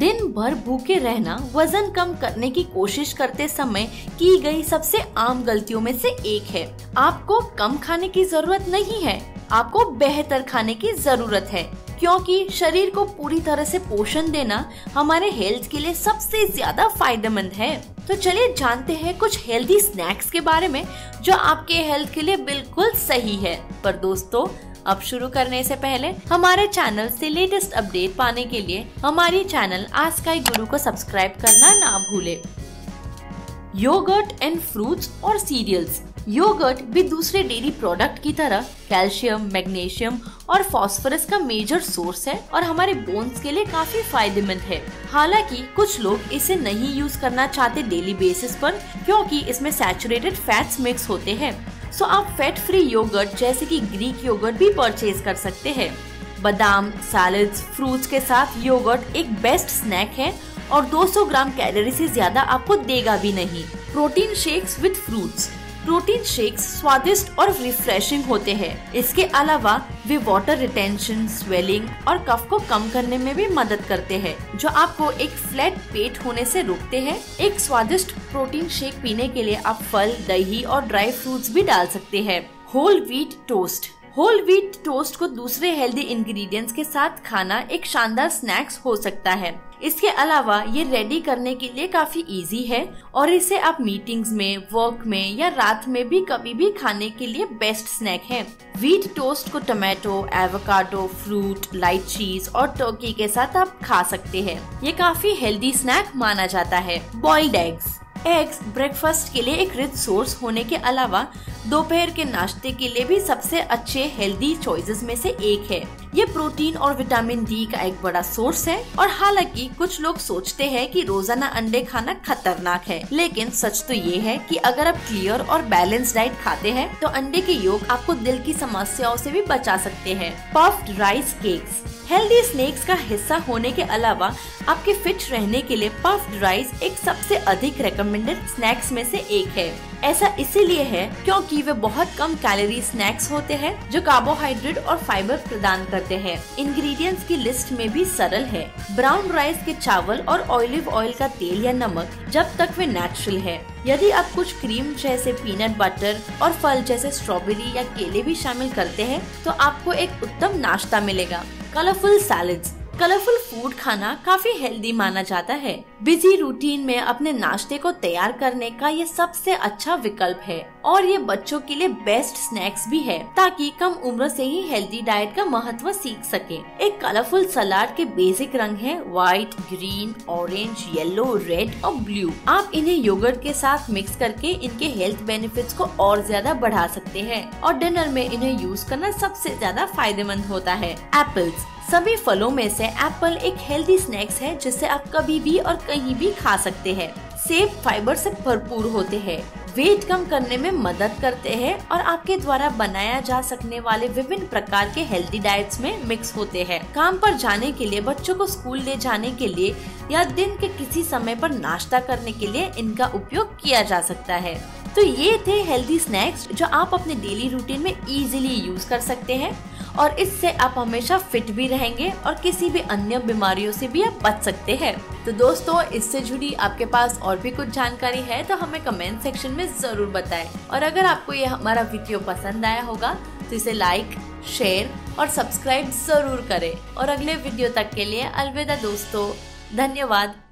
दिन भर भूखे रहना वजन कम करने की कोशिश करते समय की गई सबसे आम गलतियों में से एक है। आपको कम खाने की जरूरत नहीं है, आपको बेहतर खाने की जरूरत है, क्योंकि शरीर को पूरी तरह से पोषण देना हमारे हेल्थ के लिए सबसे ज्यादा फायदेमंद है। तो चलिए जानते हैं कुछ हेल्दी स्नैक्स के बारे में जो आपके हेल्थ के लिए बिल्कुल सही है। पर दोस्तों, अब शुरू करने से पहले हमारे चैनल से लेटेस्ट अपडेट पाने के लिए हमारी चैनल आस्काई गुरु को सब्सक्राइब करना ना भूले। योगर्ट एंड फ्रूट्स और सीरियल्स। योगर्ट भी दूसरे डेयरी प्रोडक्ट की तरह कैल्शियम, मैग्नीशियम और फास्फोरस का मेजर सोर्स है और हमारे बोन्स के लिए काफी फायदेमंद है। हालांकि कुछ लोग इसे नहीं यूज करना चाहते डेली बेसिस पर, क्योंकि इसमें सैचुरेटेड फैट्स मिक्स होते हैं। सो आप फैट फ्री योगर्ट जैसे कि ग्रीक योगर्ट भी परचेज कर सकते हैं। बादाम, सैलड्स, फ्रूट्स के साथ योगर्ट एक बेस्ट स्नैक है और 200 ग्राम कैलोरी से ज्यादा आपको देगा भी नहीं। Protein shakes with fruits. Protein shakes स्वादिष्ट और रिफ्रेशिंग होते हैं। इसके अलावा वे वाटर रिटेंशन, स्वेलिंग और कफ को कम करने में भी मदद करते हैं, जो आपको एक फ्लैट पेट होने से रोकते हैं। एक स्वादिष्ट प्रोटीन शेक पीने के लिए आप फल, दही और ड्राई फ्रूट्स भी डाल सकते हैं। Whole wheat toast. Whole wheat toast को दूसरे हेल्दी इंग्रेडिएंट्स के साथ खाना एक शानदार स्नैक्स हो सकता है। इसके अलावा ये रेडी करने के लिए काफी इजी है और इसे आप मीटिंग्स में, वर्क में या रात में भी कभी भी खाने के लिए बेस्ट स्नैक है। व्हीट टोस्ट को tomato, avocado, fruit, light cheese और टर्की के साथ आप खा सकते हैं। ये काफी हेल्दी स्नैक माना जाता है। Boiled eggs. एग्स ब्रेकफास्ट के लिए एक रिच सोर्स होने के अलावा दोपहर के नाश्ते के लिए भी सबसे अच्छे हेल्दी चॉइसेस में से एक है। ये प्रोटीन और विटामिन डी का एक बड़ा सोर्स है और हालांकि कुछ लोग सोचते हैं कि रोजाना अंडे खाना खतरनाक है, लेकिन सच तो ये है कि अगर आप क्लियर और बैलेंस डाइट खाते हैं तो अंडे के योग आपको दिल की समस्याओं से भी बचा सकते हैं। Puffed rice cakes. Healthy snacks का हिस्सा होने के अलावा आपके फिट रहने के लिए पफ्ड राइस एक सबसे अधिक रेकमेंडेड स्नैक्स में से एक है। ऐसा इसीलिए है क्योंकि वे बहुत कम कैलोरी स्नैक्स होते हैं जो कार्बोहाइड्रेट और फाइबर प्रदान करते हैं। इंग्रेडिएंट्स की लिस्ट में भी सरल है। ब्राउन राइस के चावल और ऑलिव ऑयल का तेल या नमक, जब तक वे नेचुरल है। यदि आप कुछ क्रीम जैसे पीनट बटर और फल जैसे स्ट्रॉबेरी या केले भी शामिल करते हैं तो आपको एक उत्तम नाश्ता मिलेगा। Colourful salads. कलरफुल फूड खाना काफी हेल्दी माना जाता है। बिजी रूटीन में अपने नाश्ते को तैयार करने का ये सबसे अच्छा विकल्प है और ये बच्चों के लिए बेस्ट स्नैक्स भी है, ताकि कम उम्र से ही हेल्दी डाइट का महत्व सीख सके। एक कलरफुल सलाद के बेसिक रंग है white, green, orange, yellow, red और ब्लू। आप इन्हें योगर्ट के साथ मिक्स करके इनके हेल्थ बेनिफिट्स को और ज्यादा बढ़ा सकते हैं और डिनर में इन्हें यूज करना सबसे ज्यादा फायदेमंद होता है। एप्पल्स। सभी फलों में से एप्पल एक हेल्दी स्नैक्स है जिसे आप कभी भी और कहीं भी खा सकते हैं। सेब फाइबर से भरपूर होते हैं, वेट कम करने में मदद करते हैं और आपके द्वारा बनाया जा सकने वाले विभिन्न प्रकार के हेल्दी डाइट्स में मिक्स होते हैं। काम पर जाने के लिए, बच्चों को स्कूल ले जाने के लिए या दिन के किसी समय पर नाश्ता करने के लिए इनका उपयोग किया जा सकता है। तो ये थे हेल्दी स्नैक्स जो आप अपने डेली रूटीन में इजीली यूज कर सकते हैं और इससे आप हमेशा फिट भी रहेंगे और किसी भी अन्य बीमारियों से भी आप बच सकते हैं। तो दोस्तों, इससे जुड़ी आपके पास और भी कुछ जानकारी है तो हमें कमेंट सेक्शन में जरूर बताएं। और अगर आपको ये हमारा वीडियो पसंद आया होगा तो इसे लाइक, शेयर और सब्सक्राइब जरूर करें। और अगले वीडियो तक के लिए अलविदा दोस्तों, धन्यवाद।